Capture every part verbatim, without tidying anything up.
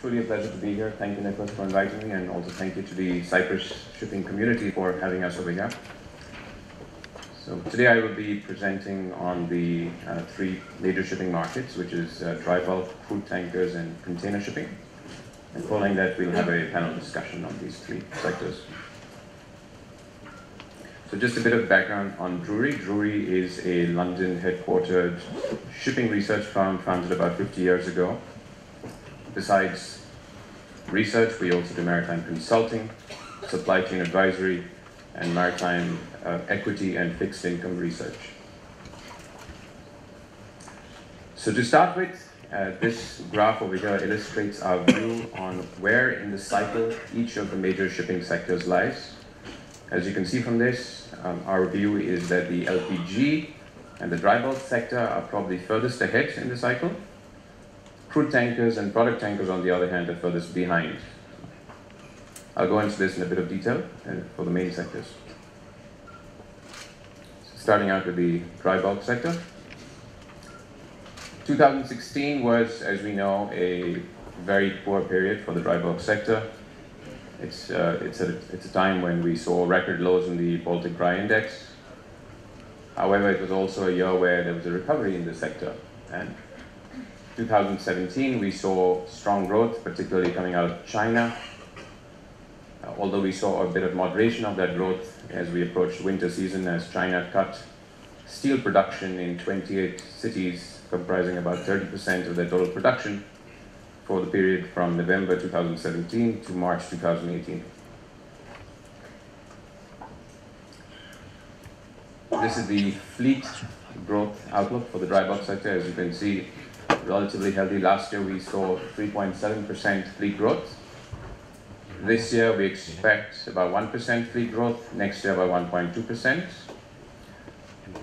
Truly a pleasure to be here. Thank you, Nicholas, for inviting me, and also thank you to the Cyprus shipping community for having us over here. So today I will be presenting on the uh, three major shipping markets, which is uh, dry bulk, crude tankers, and container shipping. And following that, we'll have a panel discussion on these three sectors. So just a bit of background on Drewry. Drewry is a London-headquartered shipping research firm founded about fifty years ago. Besides research, we also do maritime consulting, supply chain advisory, and maritime uh, equity and fixed income research. So to start with, uh, this graph over here illustrates our view on where in the cycle each of the major shipping sectors lies. As you can see from this, um, our view is that the L P G and the dry bulk sector are probably furthest ahead in the cycle. Crude tankers and product tankers, on the other hand, are furthest behind. I'll go into this in a bit of detail uh, for the main sectors. So starting out with the dry bulk sector. two thousand sixteen was, as we know, a very poor period for the dry bulk sector. It's, uh, it's, a, it's a time when we saw record lows in the Baltic Dry Index. However, it was also a year where there was a recovery in the sector. And two thousand seventeen, we saw strong growth, particularly coming out of China. Uh, although we saw a bit of moderation of that growth as we approached winter season, as China cut steel production in twenty-eight cities, comprising about thirty percent of their total production, for the period from November two thousand seventeen to March two thousand eighteen. This is the fleet growth outlook for the dry bulk sector. As you can see, relatively healthy. Last year we saw three point seven percent fleet growth. This year we expect about one percent fleet growth, next year about one point two percent.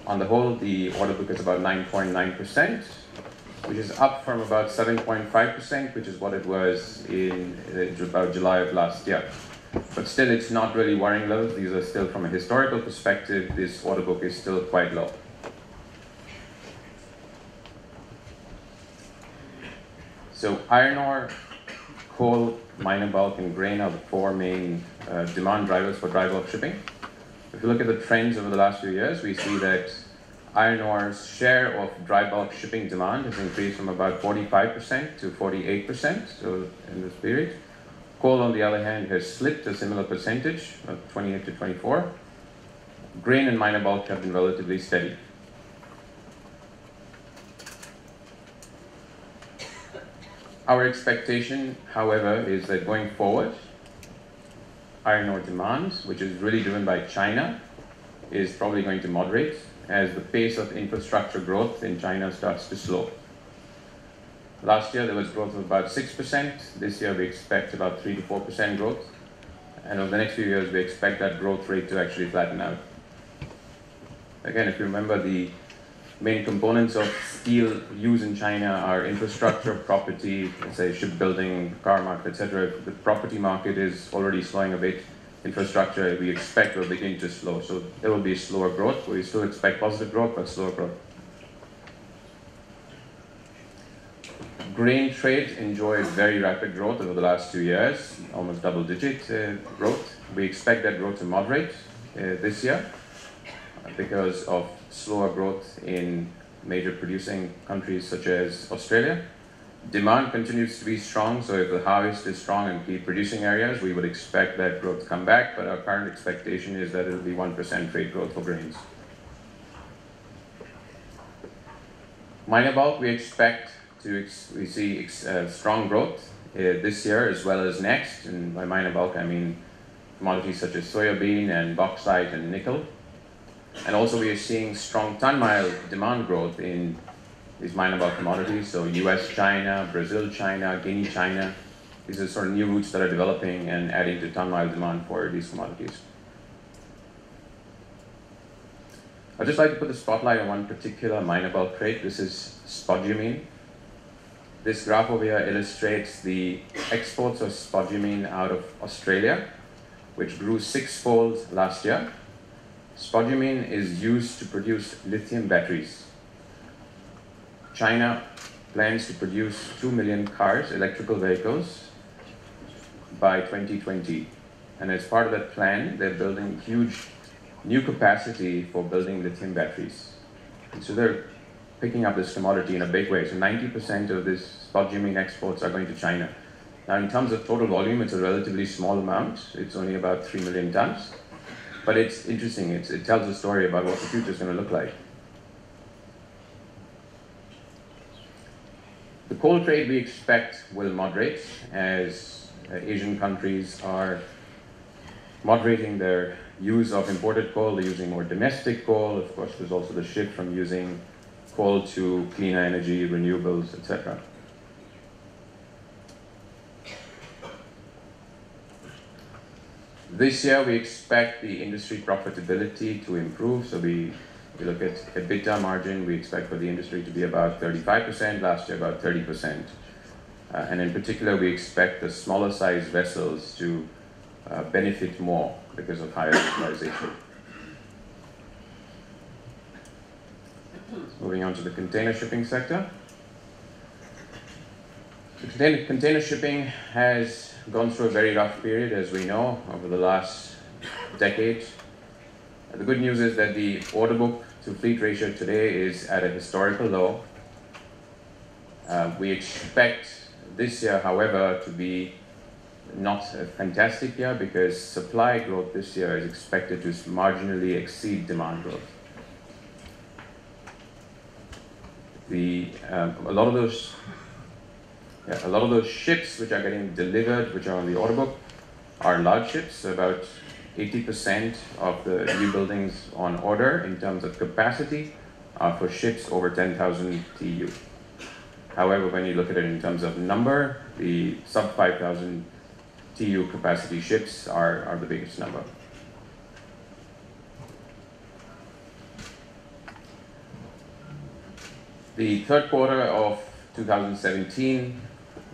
On the whole, the order book is about nine point nine percent. Which is up from about seven point five percent, which is what it was in uh, about July of last year. But still, it's not really worrying levels. These are still, from a historical perspective, this order book is still quite low. So iron ore, coal, minor bulk, and grain are the four main uh, demand drivers for dry bulk shipping. If you look at the trends over the last few years, we see that iron ore's share of dry bulk shipping demand has increased from about forty-five percent to forty-eight percent, so in this period. Coal, on the other hand, has slipped a similar percentage of twenty-eight to twenty-four. Grain and minor bulk have been relatively steady. Our expectation, however, is that going forward, iron ore demand, which is really driven by China, is probably going to moderate as the pace of infrastructure growth in China starts to slow. Last year there was growth of about six percent. This year we expect about three to four percent growth. And over the next few years we expect that growth rate to actually flatten out. Again, if you remember, the main components of steel used in China are infrastructure, property, say shipbuilding, car market, et cetera. The property market is already slowing a bit. Infrastructure, we expect, will begin to slow. So there will be slower growth. We still expect positive growth, but slower growth. Grain trade enjoyed very rapid growth over the last two years, almost double-digit uh, growth. We expect that growth to moderate uh, this year because of slower growth in major producing countries such as Australia. Demand continues to be strong, so if the harvest is strong in key producing areas, we would expect that growth to come back, but our current expectation is that it will be one percent trade growth for grains. Minor bulk, we expect to ex we see ex uh, strong growth uh, this year as well as next, and by minor bulk I mean commodities such as soybean and bauxite and nickel. And also we are seeing strong ton-mile demand growth in these minor bulk commodities, so U S China, Brazil China, Guinea China. These are sort of new routes that are developing and adding to ton-mile demand for these commodities. I'd just like to put the spotlight on one particular minor bulk trade. This is spodumene. This graph over here illustrates the exports of spodumene out of Australia, which grew sixfold last year. Spodumene is used to produce lithium batteries. China plans to produce two million cars, electrical vehicles, by twenty twenty. And as part of that plan, they're building huge new capacity for building lithium batteries. And so they're picking up this commodity in a big way. So ninety percent of this spodumene exports are going to China. Now, in terms of total volume, it's a relatively small amount. It's only about three million tons. But it's interesting. It's, it tells a story about what the future is going to look like. The coal trade we expect will moderate as uh, Asian countries are moderating their use of imported coal. They're using more domestic coal. Of course, there's also the shift from using coal to cleaner energy, renewables, et cetera. This year, we expect the industry profitability to improve. So we, we look at EBITDA margin. We expect for the industry to be about thirty-five percent, last year about thirty percent. Uh, and in particular, we expect the smaller size vessels to uh, benefit more because of higher utilization. Moving on to the container shipping sector. The container shipping has gone through a very rough period, as we know, over the last decade. The good news is that the order book to fleet ratio today is at a historical low. Uh, we expect this year, however, to be not a fantastic year because supply growth this year is expected to marginally exceed demand growth. The, uh, a lot of those Yeah, a lot of those ships which are getting delivered, which are on the order book, are large ships. About eighty percent of the new buildings on order in terms of capacity are for ships over ten thousand T E U. However, when you look at it in terms of number, the sub five thousand T E U capacity ships are, are the biggest number. The third quarter of two thousand seventeen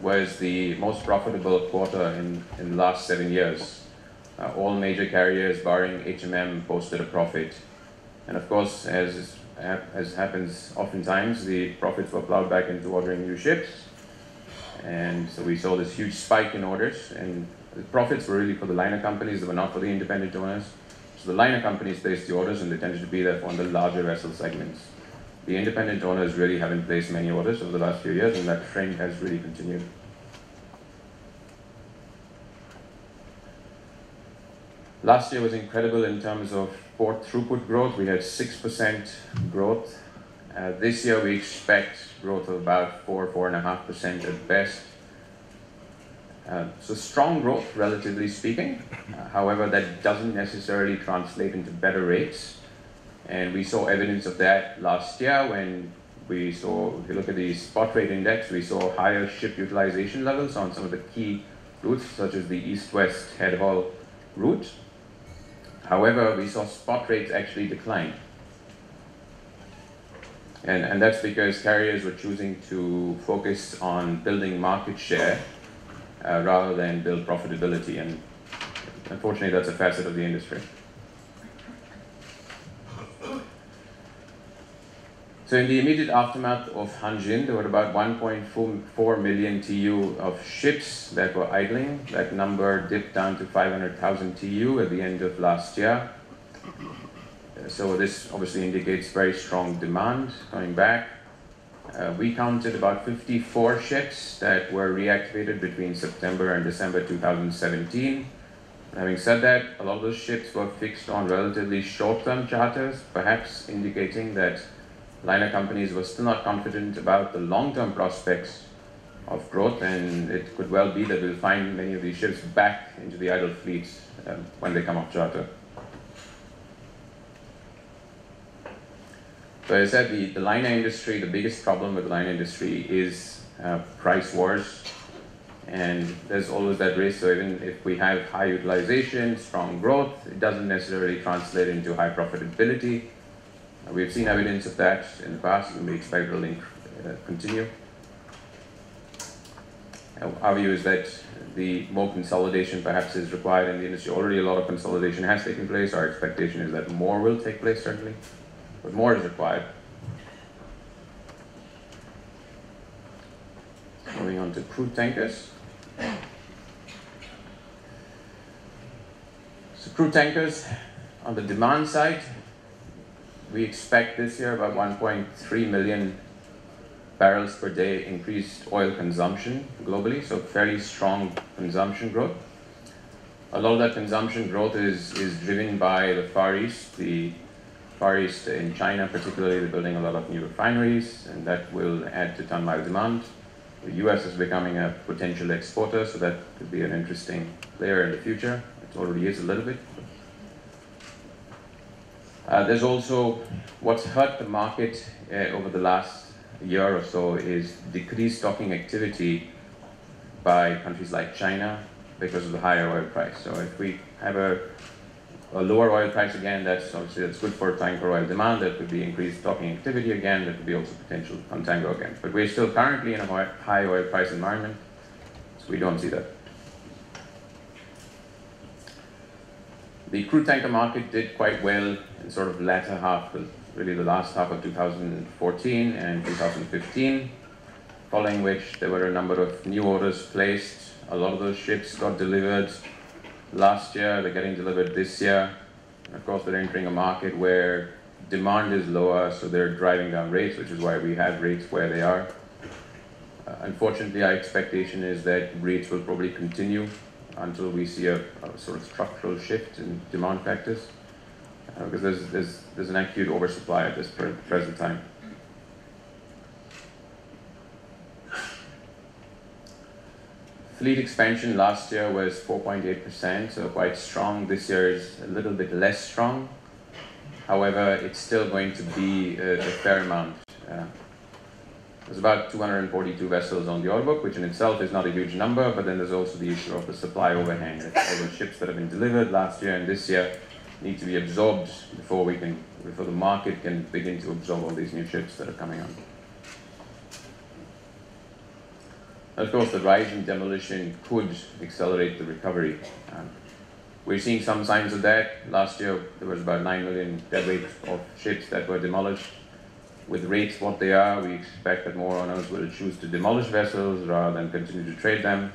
was the most profitable quarter in, in the last seven years. Uh, all major carriers, barring H M M, posted a profit. And of course, as, as happens oftentimes, the profits were plowed back into ordering new ships. And so we saw this huge spike in orders. And the profits were really for the liner companies, they were not for the independent owners. So the liner companies placed the orders, and they tended to be there on the larger vessel segments. The independent owners really haven't placed many orders over the last few years, and that trend has really continued. Last year was incredible in terms of port throughput growth. We had six percent growth. Uh, this year we expect growth of about four, four point five percent at best. Uh, so strong growth, relatively speaking. Uh, however, that doesn't necessarily translate into better rates. And we saw evidence of that last year when we saw, if you look at the spot rate index, we saw higher ship utilization levels on some of the key routes, such as the east-west head haul route. However, we saw spot rates actually decline. And, and that's because carriers were choosing to focus on building market share uh, rather than build profitability. And unfortunately, that's a facet of the industry. So in the immediate aftermath of Hanjin, there were about one point four million T E U of ships that were idling. That number dipped down to five hundred thousand T E U at the end of last year. So this obviously indicates very strong demand coming back. Uh, we counted about fifty-four ships that were reactivated between September and December two thousand seventeen. Having said that, a lot of those ships were fixed on relatively short-term charters, perhaps indicating that liner companies were still not confident about the long-term prospects of growth, and it could well be that we'll find many of these ships back into the idle fleets um, when they come off charter. So as I said, the, the liner industry, the biggest problem with the liner industry is uh, price wars, and there's always that risk. So even if we have high utilization, strong growth, it doesn't necessarily translate into high profitability. We've seen evidence of that in the past, and we expect it will continue. Our view is that the more consolidation perhaps is required in the industry. Already a lot of consolidation has taken place. Our expectation is that more will take place, certainly, but more is required. the crude tankers. So crude tankers, on the demand side, we expect this year about one point three million barrels per day increased oil consumption globally, so fairly strong consumption growth. A lot of that consumption growth is, is driven by the Far East, the Far East in China particularly. They're building a lot of new refineries, and that will add to ton-mile demand. The U S is becoming a potential exporter, so that could be an interesting player in the future. It already is a little bit. Uh, there's also, what's hurt the market uh, over the last year or so is decreased stocking activity by countries like China because of the higher oil price. So if we have a, a lower oil price again, that's obviously that's good for tanker oil demand. There could be increased stocking activity again. There could be also potential contango again. But we're still currently in a high oil price environment, so we don't see that. The crude tanker market did quite well in sort of latter half, really the last half of two thousand fourteen and two thousand fifteen, following which there were a number of new orders placed. A lot of those ships got delivered last year, they're getting delivered this year. And of course, they're entering a market where demand is lower, so they're driving down rates, which is why we have rates where they are. Uh, unfortunately, our expectation is that rates will probably continue until we see a, a sort of structural shift in demand factors, uh, because there's, there's, there's an acute oversupply at this pre present time. Fleet expansion last year was four point eight percent, so quite strong. This year is a little bit less strong. However, it's still going to be a, a fair amount. Uh, There's about two hundred forty-two vessels on the order book, which in itself is not a huge number, but then there's also the issue of the supply overhang. All the ships that have been delivered last year and this year need to be absorbed before we can, before the market can begin to absorb all these new ships that are coming on. And of course, the rise in demolition could accelerate the recovery. Um, we're seeing some signs of that. Last year, there was about nine million deadweight of ships that were demolished. With rates what they are, we expect that more owners will choose to demolish vessels rather than continue to trade them.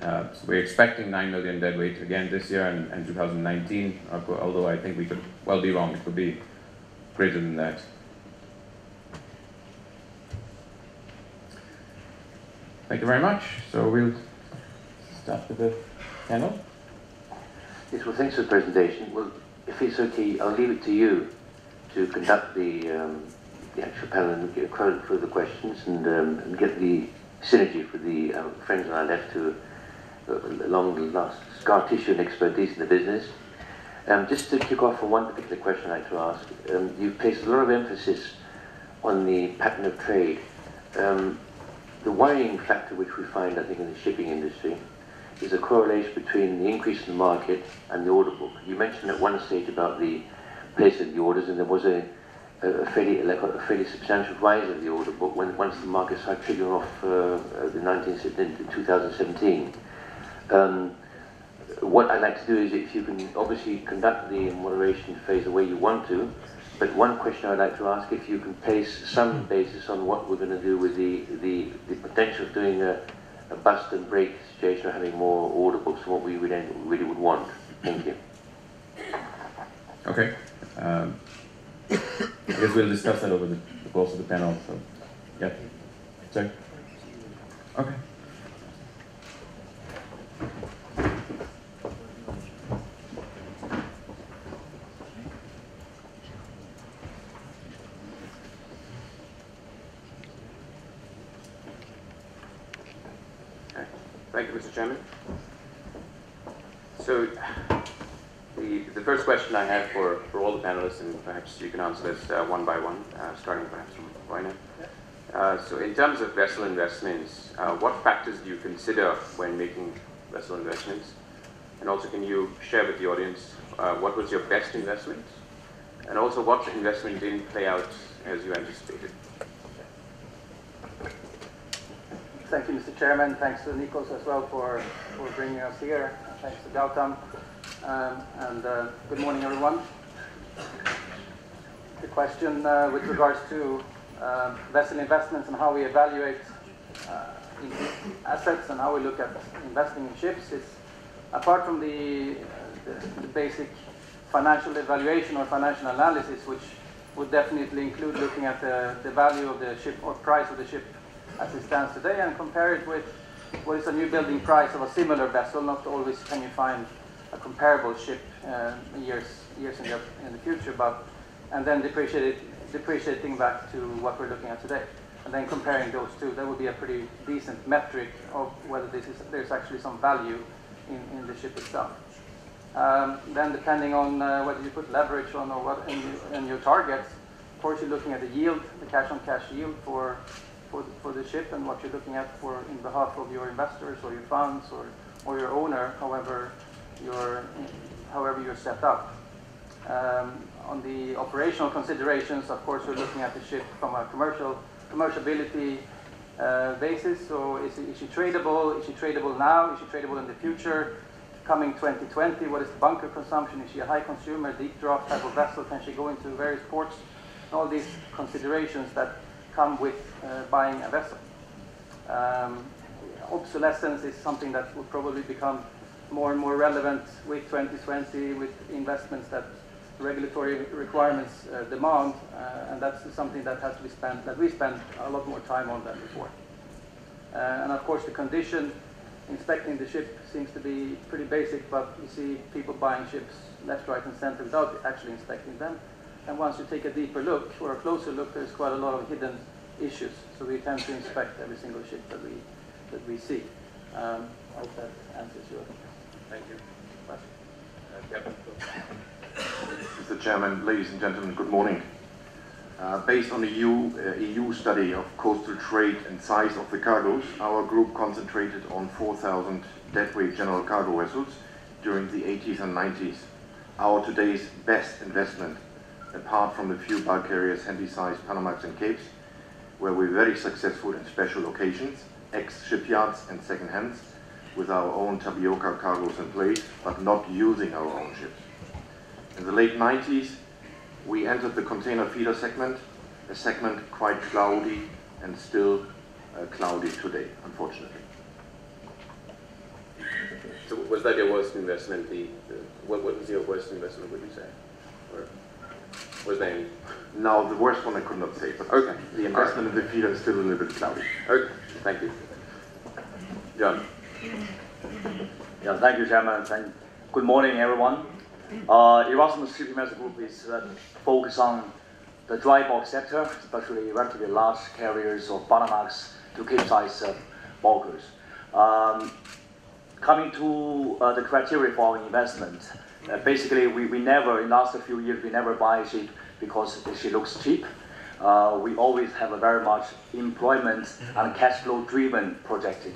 Uh, so we're expecting nine million deadweight again this year and, and two thousand nineteen, although I think we could well be wrong. It could be greater than that. Thank you very much. So we'll start with the panel. Yes, well, thanks for the presentation. Well, if it's okay, I'll leave it to you to conduct the um, the actual panel and get a credit for the questions and, um, and get the synergy for the um, friends and I left to uh, along the last scar tissue and expertise in the business. Um, just to kick off on one particular question I'd like to ask, um, you've placed a lot of emphasis on the pattern of trade. Um, the worrying factor which we find I think in the shipping industry is a correlation between the increase in the market and the order book. You mentioned at one stage about the place of the orders, and there was a, a fairly like a fairly substantial rise of the order book when once the market started triggering off uh, the nineteen, twenty seventeen. Um, what I'd like to do is, if you can obviously conduct the moderation phase the way you want to, but one question I'd like to ask, if you can place some basis on what we're going to do with the the, the potential of doing a, a bust and break situation, or having more order books than what we would end, really would want. Thank you. Okay. Um, I guess we'll discuss that over the, the course of the panel. So, yeah. Sorry. Okay. Okay. Thank you, Mister Chairman. So, the, the first question I have for, for all the panelists, and perhaps you can answer this uh, one by one, uh, starting perhaps from Roine. Uh, so in terms of vessel investments, uh, what factors do you consider when making vessel investments? And also, can you share with the audience uh, what was your best investment? And also, what investment didn't play out as you anticipated? Thank you, Mister Chairman. Thanks to Nikos as well for, for bringing us here. Thanks to Gautam. Um, and uh, good morning, everyone. The question uh, with regards to uh, vessel investments and how we evaluate uh, in assets and how we look at investing in ships is, apart from the, uh, the, the basic financial evaluation or financial analysis, which would definitely include looking at the, the value of the ship or price of the ship as it stands today and compare it with what is a new building price of a similar vessel. Not always can you find a comparable ship uh, years years in the, in the future, but and then depreciate it, depreciating back to what we're looking at today, and then comparing those two. That would be a pretty decent metric of whether this is, there's actually some value in, in the ship itself. Um, then depending on uh, whether you put leverage on or what in, in your targets, of course you're looking at the yield, the cash-on-cash yield for, for, for the ship and what you're looking at for in behalf of your investors or your funds or, or your owner, however you're, however you're set up. Um, on the operational considerations, of course, we're looking at the ship from a commercial commercialability uh, basis. So is, is she tradable? Is she tradable now? Is she tradable in the future? Coming twenty twenty, what is the bunker consumption? Is she a high consumer, deep draft type of vessel? Can she go into various ports? All these considerations that come with uh, buying a vessel. Um, obsolescence is something that will probably become more and more relevant with twenty twenty, with investments that regulatory requirements uh, demand, uh, and that's something that has to be spent, that we spend a lot more time on than before. Uh, and of course the condition, inspecting the ship seems to be pretty basic, but you see people buying ships left, right, and center without actually inspecting them. And once you take a deeper look or a closer look, there's quite a lot of hidden issues. So we tend to inspect every single ship that we, that we see. Um, I hope that answers your question. Thank you. Mister Chairman, ladies and gentlemen, good morning. Uh, based on the E U, uh, E U study of coastal trade and size of the cargoes, our group concentrated on four thousand deadweight general cargo vessels during the eighties and nineties, our today's best investment, apart from the few bulk carriers, Handysize, Panamax and Capes, where we were very successful in special locations, ex-shipyards and second hands, with our own tapioca cargoes in place, but not using our own ships. In the late nineties, we entered the container feeder segment, a segment quite cloudy and still uh, cloudy today, unfortunately. So was that your worst investment? The, the what, what was your worst investment, would you say? Or was there any? No, the worst one I could not say, but okay. The investment right. in the feeder is still a little bit cloudy. Okay, thank you. John. Yeah, thank you, Chairman. Thank, good morning, everyone. Uh, Erasmus Shipping Management Group is uh, focused on the dry bulk sector, especially relatively large carriers or Panamax to Capesize uh, bulkers. Um, coming to uh, the criteria for our investment, uh, basically we, we never, in the last few years, we never buy a ship because she looks cheap. Uh, we always have a very much employment and cash flow driven projected.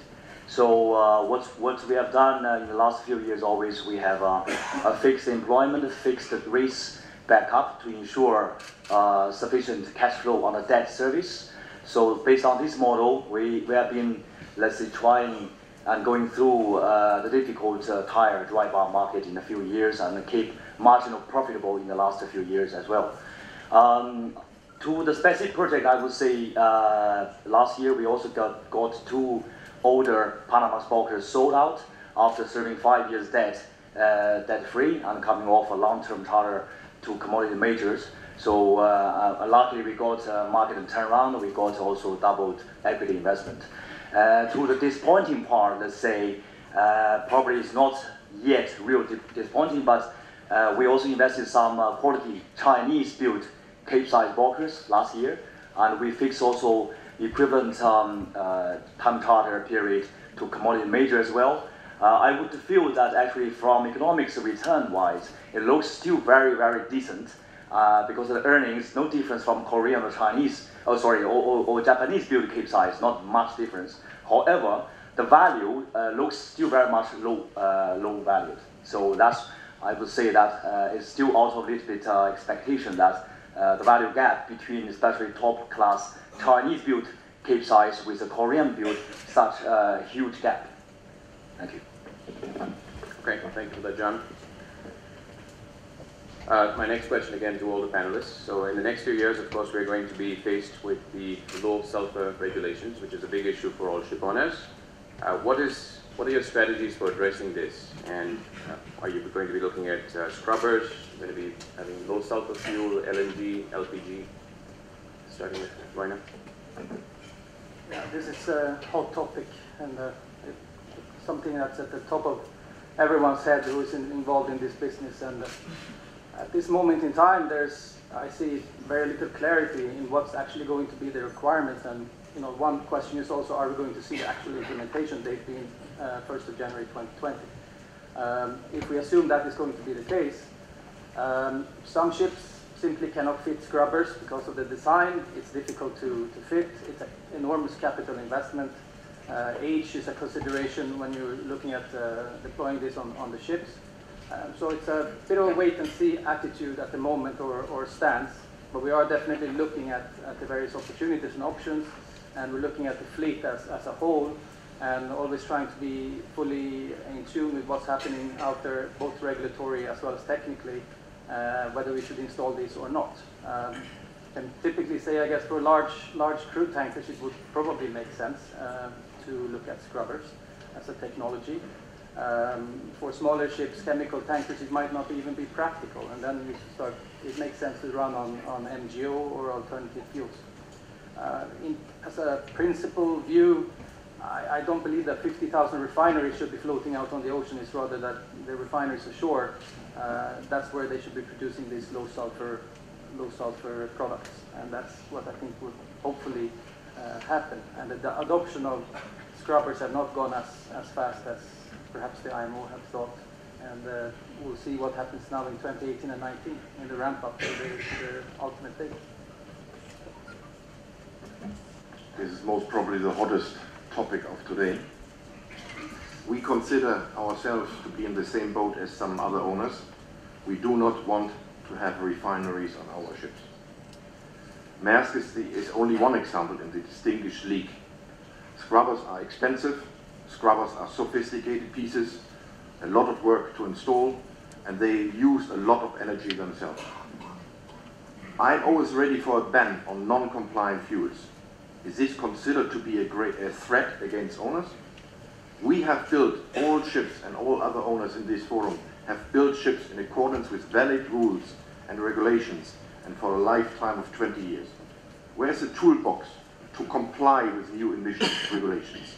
So uh, what, what we have done uh, in the last few years always, we have uh, a fixed employment, fixed rates back up to ensure uh, sufficient cash flow on the debt service. So based on this model, we, we have been, let's say, trying and going through uh, the difficult uh, tire dry bulk market in a few years and keep marginal profitable in the last few years as well. Um, to the specific project, I would say uh, last year we also got, got two older Panamax bulkers sold out after serving five years debt, uh, debt-free and coming off a long-term charter to commodity majors. So uh, uh, luckily we got uh, market and turnaround, we got also doubled equity investment. Uh, to the disappointing part, let's say, uh, probably it's not yet real disappointing, but uh, we also invested some uh, quality Chinese-built Capesize bulkers last year, and we fixed also equivalent um, uh, time charter period to commodity major as well. Uh, I would feel that actually from economics return-wise, it looks still very, very decent uh, because of the earnings, no difference from Korean or Chinese, oh sorry, or, or, or Japanese built Capesize, not much difference. However, the value uh, looks still very much low, uh, low valued. So that's, I would say that uh, it's still out of a little bit uh, expectation that uh, the value gap between especially top class Chinese-built Capesize with a Korean-built such a huge gap. Thank you. Okay, thank you for that, John. Uh, Uh, my next question again to all the panelists. So in the next few years, of course, we're going to be faced with the low sulfur regulations, which is a big issue for all ship owners. Uh, what is What are your strategies for addressing this? And uh, are you going to be looking at uh, scrubbers? Going to be having low sulfur fuel, L N G, L P G? Starting with Roine. Yeah, this is a hot topic and uh, it's something that's at the top of everyone's head who is in, involved in this business. And uh, at this moment in time, there's I see very little clarity in what's actually going to be the requirements. And you know, one question is also, are we going to see the actual implementation date being Uh, first of January twenty twenty. Um, if we assume that is going to be the case, um, some ships simply cannot fit scrubbers because of the design. It's difficult to, to fit. It's an enormous capital investment. Uh, age is a consideration when you're looking at uh, deploying this on, on the ships. Um, so it's a bit of a wait and see attitude at the moment, or, or stance, but we are definitely looking at, at the various opportunities and options, and we're looking at the fleet as, as a whole, and always trying to be fully in tune with what's happening out there, both regulatory as well as technically, uh, whether we should install these or not. Um, and typically say, I guess, for large large crude tankers, it would probably make sense uh, to look at scrubbers as a technology. Um, for smaller ships, chemical tankers, it might not even be practical, and then you start, it makes sense to run on, on M G O or alternative fuels. Uh, in, as a principal view, I don't believe that fifty thousand refineries should be floating out on the ocean. It's rather that the refineries ashore, uh, that's where they should be producing these low sulfur, low sulfur products. And that's what I think will hopefully uh, happen. And the, the adoption of scrubbers have not gone as, as fast as perhaps the I M O have thought. And uh, we'll see what happens now in twenty eighteen and nineteen in the ramp up to the, the ultimate date. This is most probably the hottest topic of today. We consider ourselves to be in the same boat as some other owners. We do not want to have refineries on our ships. Maersk is, the, is only one example in the distinguished league. Scrubbers are expensive, scrubbers are sophisticated pieces, a lot of work to install, and they use a lot of energy themselves. I'm always ready for a ban on non-compliant fuels. Is this considered to be a great a threat against owners? We have built, all ships and all other owners in this forum, have built ships in accordance with valid rules and regulations and for a lifetime of twenty years. Where's the toolbox to comply with new emissions regulations?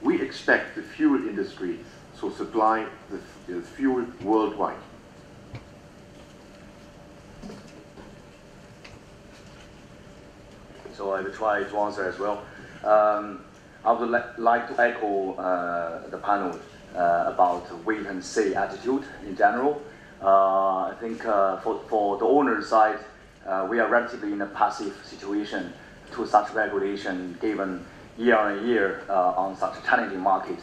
We expect the fuel industry to supply the, the fuel worldwide. So I will try to answer as well. Um, I would li like to echo uh, the panel uh, about wait and see attitude in general. Uh, I think uh, for, for the owner side, uh, we are relatively in a passive situation to such regulation given year on year uh, on such a challenging market.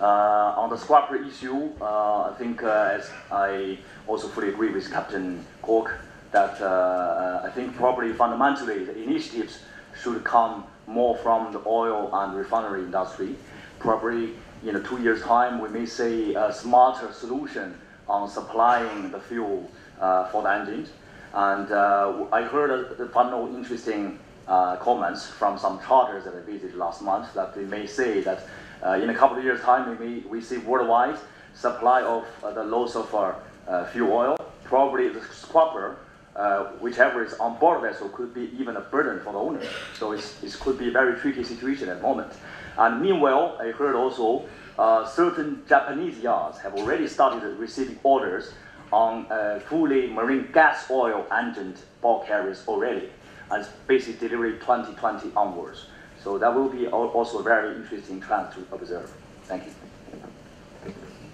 Uh, on the scrubber issue, uh, I think uh, as I also fully agree with Captain Koch, that uh, I think probably fundamentally the initiatives should come more from the oil and refinery industry. Probably in two years' time, we may see a smarter solution on supplying the fuel uh, for the engines. And uh, I heard a final interesting uh, comments from some charters that I visited last month that they may say that uh, in a couple of years' time, we, may, we see worldwide supply of uh, the low sulfur uh, fuel oil, probably the scrubber. Uh, whichever is on board vessel could be even a burden for the owner. So it's, it could be a very tricky situation at the moment. And meanwhile, I heard also uh, certain Japanese yards have already started receiving orders on uh, fully marine gas oil engine bulk carriers already, and basic delivery twenty twenty onwards. So that will be also a very interesting trend to observe. Thank you.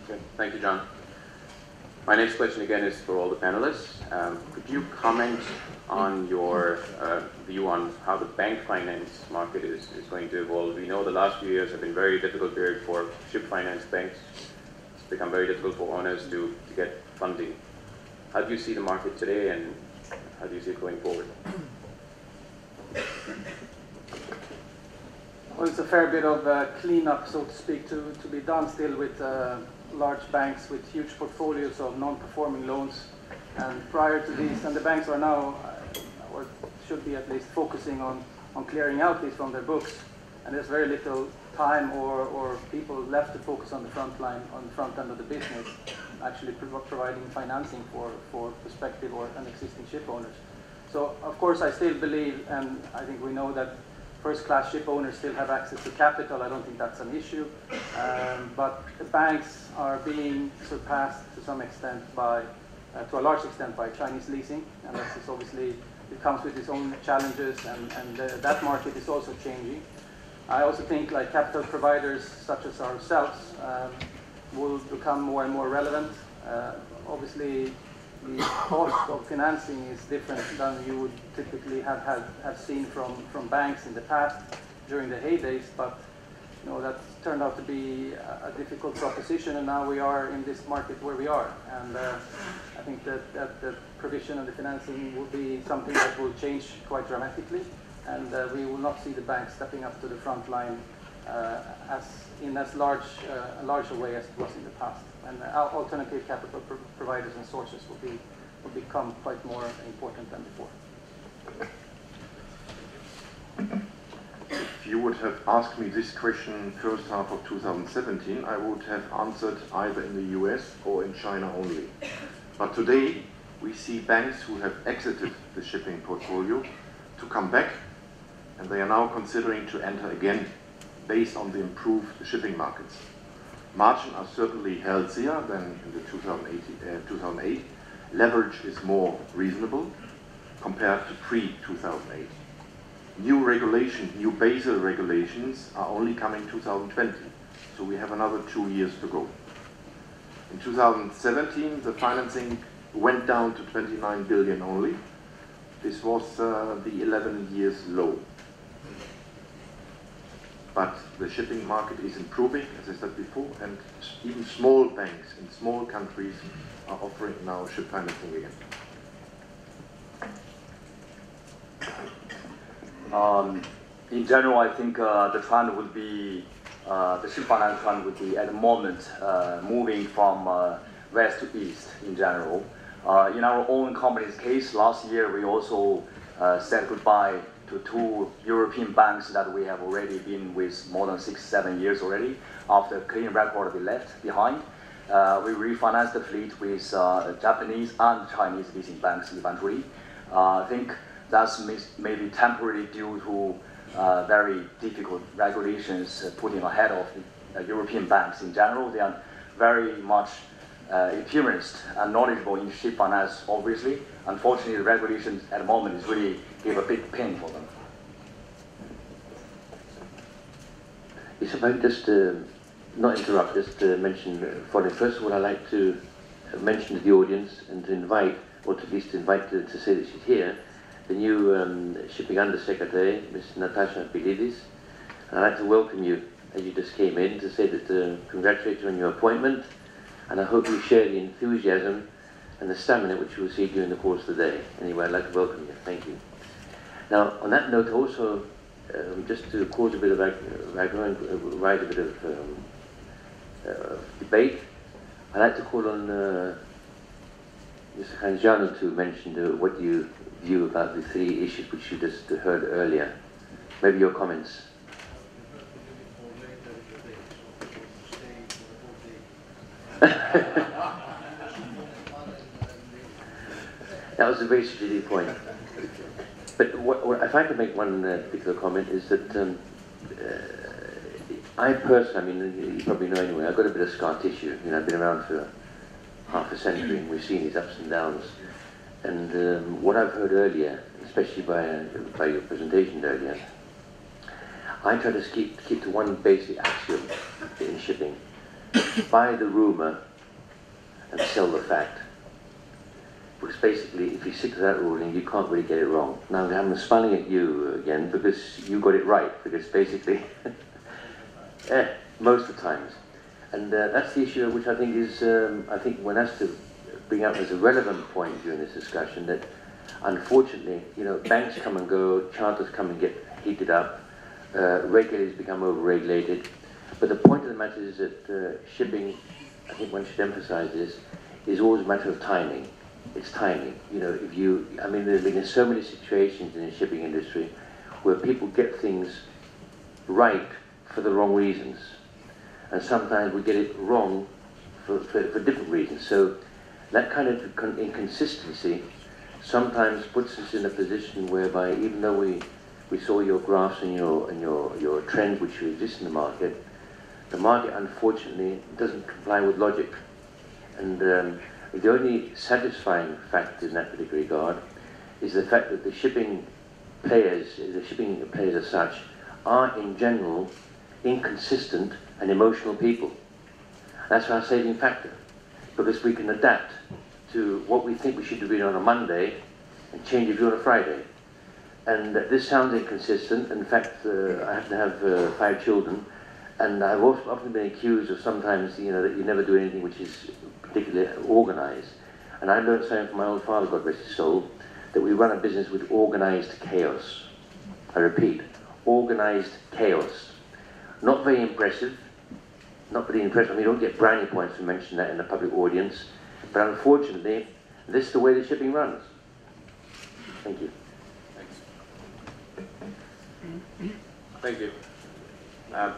Okay. Thank you, John. My next question again is for all the panelists. Um, could you comment on your uh, view on how the bank finance market is, is going to evolve? We know the last few years have been very difficult period for ship finance banks. It's become very difficult for owners to, to get funding. How do you see the market today and how do you see it going forward? Well, it's a fair bit of uh, cleanup, so to speak, to, to be done still with uh, large banks with huge portfolios of non-performing loans and prior to this, and the banks are now, or should be at least, focusing on, on clearing out these from their books, and there's very little time or, or people left to focus on the front line, on the front end of the business, actually pro providing financing for, for prospective or an existing ship owners. So of course I still believe, and I think we know that first-class ship owners still have access to capital. I don't think that's an issue. Um, but the banks are being surpassed to some extent by, uh, to a large extent, by Chinese leasing. And that's obviously, it comes with its own challenges, and, and uh, that market is also changing. I also think like capital providers such as ourselves um, will become more and more relevant. Uh, obviously, the cost of financing is different than you would typically have, have, have seen from, from banks in the past during the heydays, but you know, that turned out to be a, a difficult proposition, and now we are in this market where we are. And uh, I think that, that the provision of the financing will be something that will change quite dramatically, and uh, we will not see the banks stepping up to the front line uh, as in as large uh, a larger way as it was in the past. And alternative capital pro providers and sources will be will become quite more important than before. If you would have asked me this question first half of two thousand seventeen, I would have answered either in the U S or in China only. But today, we see banks who have exited the shipping portfolio to come back, and they are now considering to enter again based on the improved shipping markets. Margins are certainly healthier than in the two thousand eight. Leverage is more reasonable compared to pre two thousand eight. New regulations, new Basel regulations are only coming two thousand twenty, so we have another two years to go. In two thousand seventeen, the financing went down to twenty-nine billion only. This was uh, the eleven years low. But the shipping market is improving, as I said before, and even small banks in small countries are offering now ship financing again. Um, in general, I think uh, the trend would be, uh, the ship finance trend would be at the moment uh, moving from uh, west to east in general. Uh, in our own company's case, last year we also uh, said goodbye to two European banks that we have already been with more than six, seven years already. After clean record we left behind, uh, we refinanced the fleet with uh, Japanese and Chinese leasing banks eventually. Uh, I think that's maybe temporarily due to uh, very difficult regulations putting ahead of the European banks in general. They are very much uh, experienced and knowledgeable in ship finance, obviously. Unfortunately, the regulations at the moment is really give a big pain for them. Yes, if I can just uh, not interrupt, just uh, mention uh, for the first of all, I'd like to mention to the audience and to invite, or to at least invite to, to say that she's here, the new um, Shipping Undersecretary, Miz Natasha Pilidis. I'd like to welcome you as you just came in to say that uh, congratulate you on your appointment, and I hope you share the enthusiasm and the stamina which you will see during the course of the day. Anyway, I'd like to welcome you. Thank you. Now, on that note, also, um, just to cause a bit of uh, right, a bit of um, uh, debate, I'd like to call on uh, Mister Hanjin to mention uh, what you view about the three issues which you just heard earlier. Maybe your comments. That was a very strategic point. But what, what, if I could make one uh, particular comment, is that um, uh, I personally, I mean, you probably know anyway, I've got a bit of scar tissue. You know, I've been around for half a century, and we've seen these ups and downs. And um, what I've heard earlier, especially by, uh, by your presentation earlier, I try to keep, keep to one basic axiom in shipping. Buy the rumor and sell the fact. Because basically, if you stick to that ruling, you can't really get it wrong. Now, I'm smiling at you again because you got it right, because basically, eh, most of the times. And uh, that's the issue which I think is, um, I think one has to bring up as a relevant point during this discussion, that unfortunately, you know, banks come and go, charters come and get heated up, uh, regulators become over-regulated. But the point of the matter is that uh, shipping, I think one should emphasize this, is always a matter of timing. it's timing. You know, if you, I mean, there's been so many situations in the shipping industry where people get things right for the wrong reasons, and sometimes we get it wrong for, for, for different reasons. So that kind of inconsistency sometimes puts us in a position whereby, even though we we saw your graphs and your and your your trends which exist in the market, the market unfortunately doesn't comply with logic. And um, the only satisfying fact in that particular regard is the fact that the shipping players, the shipping players as such, are in general inconsistent and emotional people. That's our saving factor, because we can adapt to what we think we should be doing on a Monday and change a view on a Friday. And uh, this sounds inconsistent. In fact, uh, I have to have uh, five children, and I've also often been accused of sometimes, you know, that you never do anything which is particularly organized. And I learned something from my own father, God rest his soul, that we run a business with organized chaos. I repeat, organized chaos. Not very impressive, not very impressive. I mean, you don't get brownie points to mention that in a public audience, but unfortunately, this is the way the shipping runs. Thank you. Thanks. Thank you. Um,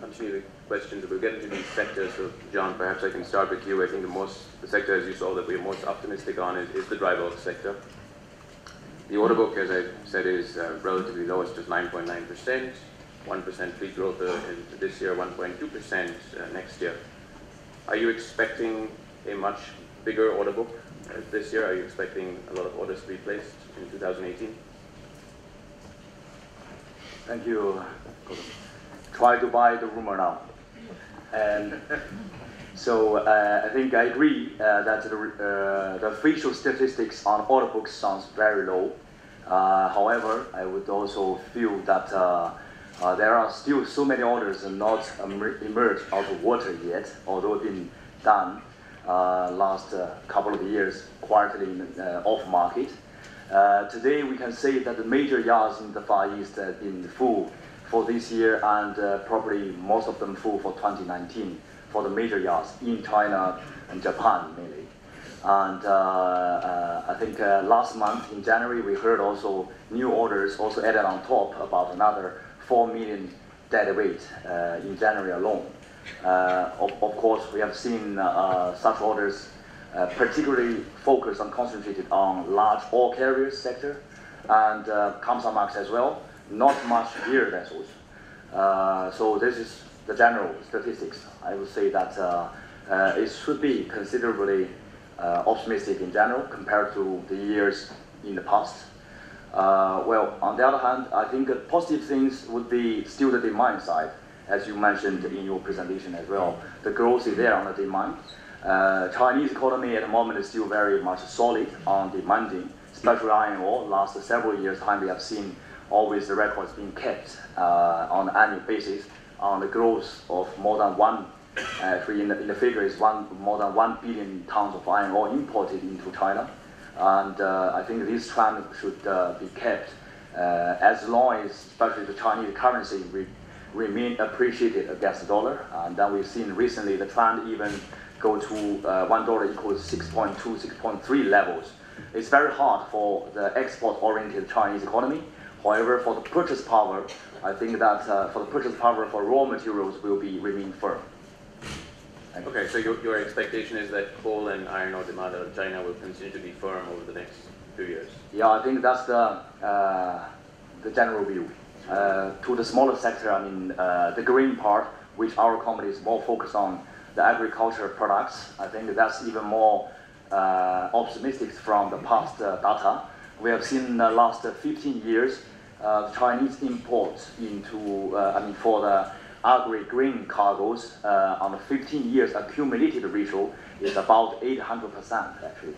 Continue the questions. We'll get into these sectors. So, John, perhaps I can start with you. I think the most, the sector, as you saw, that we're most optimistic on is, is the dry bulk sector. The order book, as I said, is uh, relatively low. It's just nine point nine percent, one percent fleet growth uh, in this year, one point two percent uh, next year. Are you expecting a much bigger order book uh, this year? Are you expecting a lot of orders to be placed in two thousand eighteen? Thank you. Try to buy the rumor now. And so uh, I think I agree uh, that the, uh, the official statistics on order books sounds very low. Uh, however, I would also feel that uh, uh, there are still so many orders not emerged out of water yet, although it's been done uh, last uh, couple of years, quietly in, uh, off market. Uh, today we can say that the major yards in the Far East have been full for this year, and uh, probably most of them full for twenty nineteen for the major yards in China and Japan mainly. And uh, uh, I think uh, last month in January we heard also new orders also added on top, about another four million deadweight uh, in January alone. Uh, of, of course we have seen uh, such orders uh, particularly focused and concentrated on large oil carriers sector and uh, Kamsarmax as well. Not much gear vessels. Uh, so this is the general statistics. I would say that uh, uh, it should be considerably uh, optimistic in general compared to the years in the past. Uh, well, on the other hand, I think the positive things would be still the demand side, as you mentioned in your presentation as well. The growth is there on the demand. Uh, Chinese economy at the moment is still very much solid on demanding, especially iron ore. Last several years time we have seen always the records being kept uh, on an annual basis on the growth of more than one, actually in the, in the figure is one, more than one billion tons of iron ore imported into China. And uh, I think this trend should uh, be kept uh, as long as, especially the Chinese currency, re remain appreciated against the dollar. And then we've seen recently the trend even go to uh, one dollar equals six point two, six point three levels. It's very hard for the export-oriented Chinese economy. However, for the purchase power, I think that uh, for the purchase power for raw materials will be remain firm. Thank okay, you. So your, your expectation is that coal and iron ore demand out of China will continue to be firm over the next few years? Yeah, I think that's the uh, the general view. Uh, to the smaller sector, I mean uh, the green part, which our company is more focused on, the agriculture products. I think that's even more uh, optimistic from the past uh, data. We have seen in the last fifteen years. Uh, Chinese imports into, uh, I mean, for the agri-grain cargoes uh, on the fifteen years accumulated ratio is about eight hundred percent actually.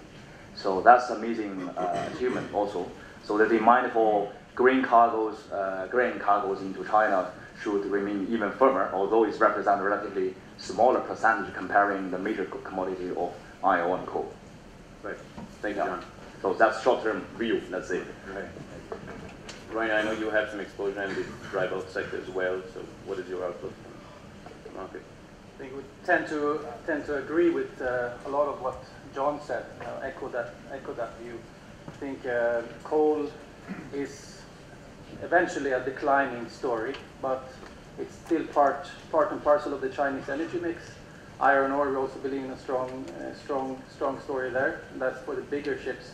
So that's amazing uh, achievement also. So the demand for grain cargoes, uh, grain cargoes into China should remain even firmer, although it represents a relatively smaller percentage comparing the major commodity of iron ore and coal. Right. Thank you, John. So that's short-term view. That's it. Right. Roine, I know you have some exposure in the dry bulk sector as well, so what is your outlook on the market? I would tend to tend to agree with uh, a lot of what John said. You know, echo that echo that view. I think uh, coal is eventually a declining story, but it's still part part and parcel of the Chinese energy mix. Iron ore, we also believe in a strong uh, strong strong story there. And that's for the bigger ships.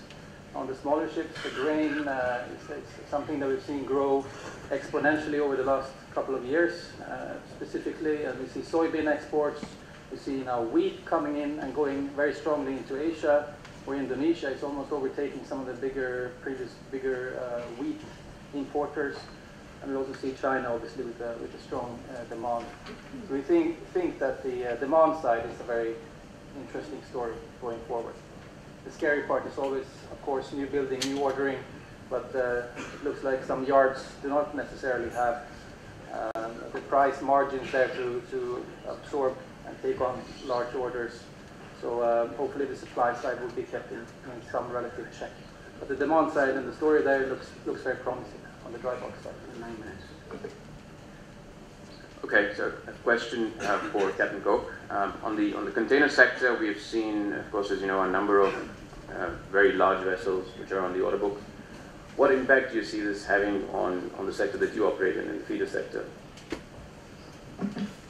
On the smaller ships, the grain uh, is, is something that we've seen grow exponentially over the last couple of years, uh, specifically. And we see soybean exports, we see now wheat coming in and going very strongly into Asia, where Indonesia is almost overtaking some of the bigger, previous bigger uh, wheat importers. And we also see China, obviously, with a, with a strong uh, demand. So we think, think that the uh, demand side is a very interesting story going forward. The scary part is always, of course, new building, new ordering, but uh, it looks like some yards do not necessarily have um, the price margins there to, to absorb and take on large orders. So uh, hopefully the supply side will be kept in, in some relative check. But the demand side and the story there looks, looks very promising on the dry bulk side. In nine minutes. Okay, so a question uh, for Captain Koch. Um, on the on the container sector, we have seen, of course, as you know, a number of uh, very large vessels which are on the order book. What impact do you see this having on, on the sector that you operate in, in the feeder sector?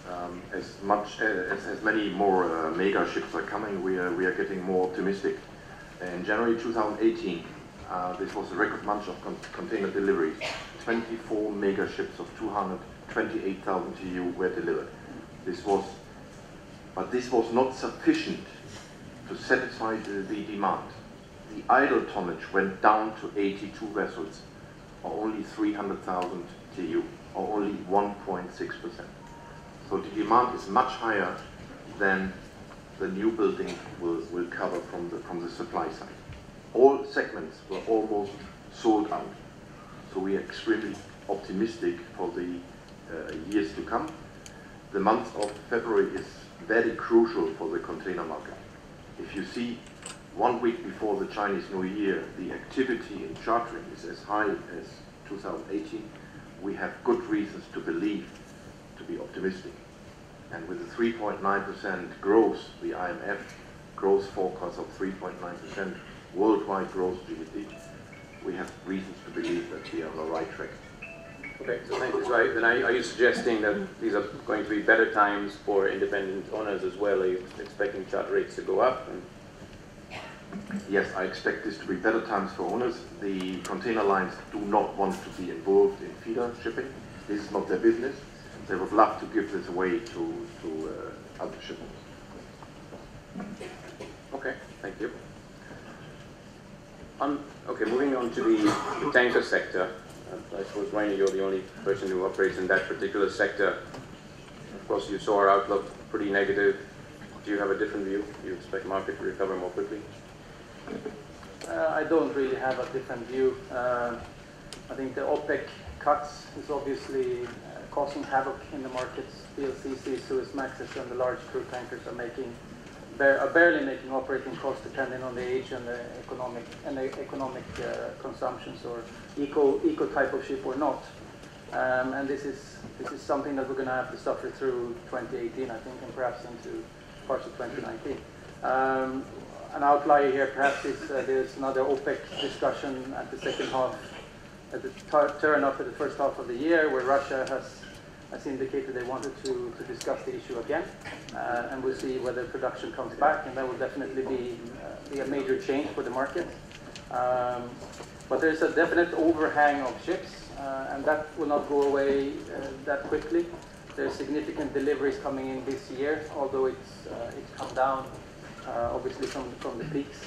Um, as much as, as many more uh, mega ships are coming, we are we are getting more optimistic. In January two thousand eighteen, uh, this was a record month of con container deliveries. twenty-four mega ships of two hundred twenty-eight thousand T E U were delivered. This was, but this was not sufficient to satisfy the, the demand. The idle tonnage went down to eighty-two vessels, or only three hundred thousand T E U, or only one point six percent. So the demand is much higher than the new building will, will cover from the, from the supply side. All segments were almost sold out. So we are extremely optimistic for the Uh, years to come. The month of February is very crucial for the container market. If you see one week before the Chinese New Year, the activity in chartering is as high as two thousand eighteen, we have good reasons to believe, to be optimistic. And with the three point nine percent growth, the I M F growth forecast of three point nine percent worldwide growth G D P, we have reasons to believe that we are on the right track. Okay, so thank you. So I, then I, are you suggesting that these are going to be better times for independent owners as well? Are you expecting charter rates to go up? And yes, I expect this to be better times for owners. The container lines do not want to be involved in feeder shipping. This is not their business. They would love to give this away to, to uh, other shippers. Okay, thank you. Um, okay, moving on to the, the tanker sector. I suppose, Roine, you're the only person who operates in that particular sector. Of course, you saw our outlook pretty negative. Do you have a different view? Do you expect market to recover more quickly? Uh, I don't really have a different view. Uh, I think the OPEC cuts is obviously uh, causing havoc in the markets. V L C C, Suezmaxes, and the large crude tankers are making, bar are barely making operating costs depending on the age and the economic and the economic uh, consumptions or eco eco type of ship or not. Um, and this is this is something that we're going to have to suffer through twenty eighteen, I think, and perhaps into parts of twenty nineteen. Um, an outlier here, perhaps, is uh, there's another OPEC discussion at the second half, at the turn after the first half of the year, where Russia has. has indicated they wanted to, to discuss the issue again, uh, and we'll see whether production comes back, and that will definitely be, uh, be a major change for the market. Um, but there's a definite overhang of ships, uh, and that will not go away uh, that quickly. There's significant deliveries coming in this year, although it's, uh, it's come down, uh, obviously, from, from the peaks.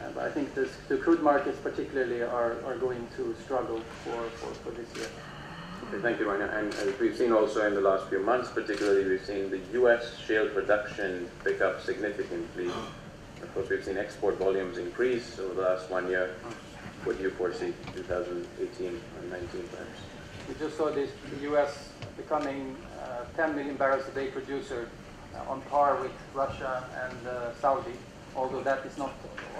Uh, but I think this, the crude markets particularly are, are going to struggle for, for, for this year. Okay, thank you, Roine. And as we've seen also in the last few months, particularly, we've seen the U S shale production pick up significantly. Of course, we've seen export volumes increase over the last one year. What do you foresee two thousand eighteen and nineteen, perhaps? We just saw this, the U S becoming uh, ten million barrels a day producer uh, on par with Russia and uh, Saudi, although that is not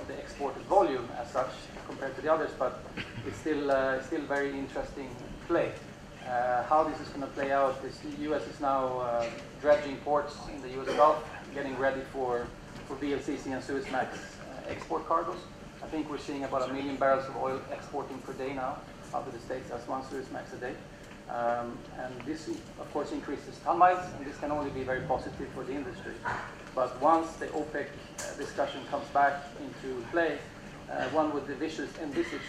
the exported volume as such compared to the others, but it's still, uh, still very interesting play. Uh, uh, how this is going to play out is the U S is now uh, dredging ports in the U S Gulf, getting ready for, for V L C C and Suezmax uh, export cargoes. I think we're seeing about a million barrels of oil exporting per day now out of the States. That's one Suezmax a day. Um, and this, of course, increases ton miles, and this can only be very positive for the industry. But once the OPEC uh, discussion comes back into play, uh, one would envisage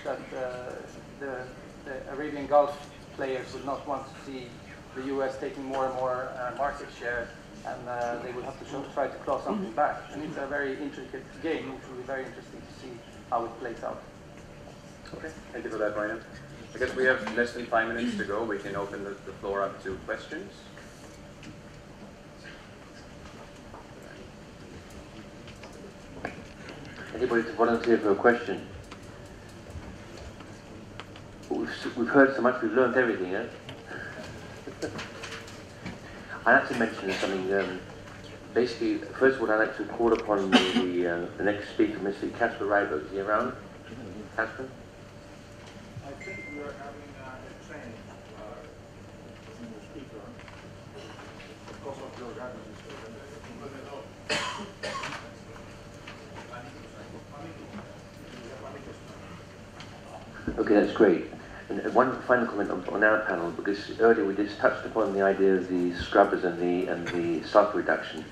that uh, the, the Arabian Gulf players would not want to see the U S taking more and more uh, market share, and uh, they would have to show, try to claw something back. And it's a very intricate game, which will be very interesting to see how it plays out. Okay, thank you for that, Roine. I guess we have less than five minutes to go. We can open the, the floor up to questions. Anybody to volunteer for a question? We've, we've heard so much, we've learned everything, eh? I'd like to mention something. Um, basically, first of all, I'd like to call upon the, the, uh, the next speaker, Mister Casper Ryberg. Is he around? Casper? I think we are having uh, a change uh, in the speaker because of your guidance. Okay, that's great. And one final comment on, on our panel, because earlier we just touched upon the idea of the scrubbers and the and the sulfur reduction,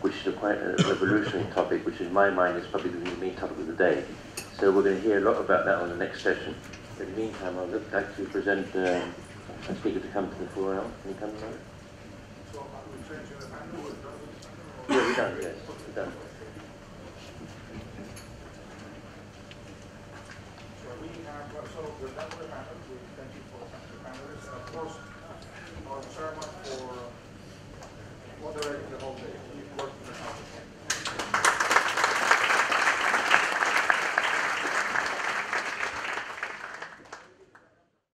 which is a quite a revolutionary topic, which in my mind is probably the main topic of the day. So we're going to hear a lot about that on the next session. In the meantime, I would like to present uh, a speaker to come to the floor now. Can you come now? So are we changing the panel? Yeah, we're done, yes, we're done. So we have, so we're done with the panel. We thank you for the panelists. And of course, our chairman